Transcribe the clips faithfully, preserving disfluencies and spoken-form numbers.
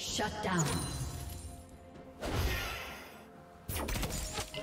Shut down. You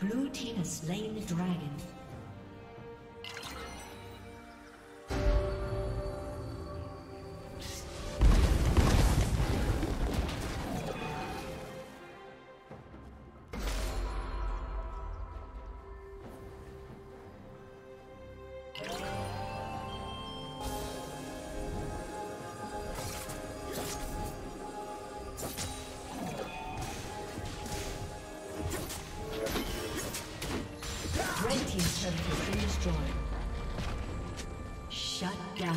Blue team has slain the dragon. down.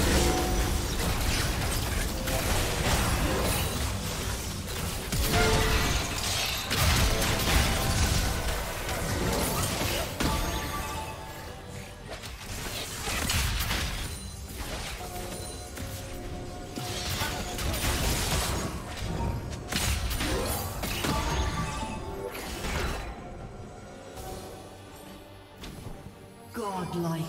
Like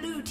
Blue